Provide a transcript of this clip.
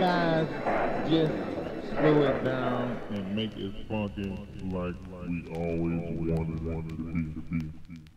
guys just slow it down and make it funky like we always wanted it to be.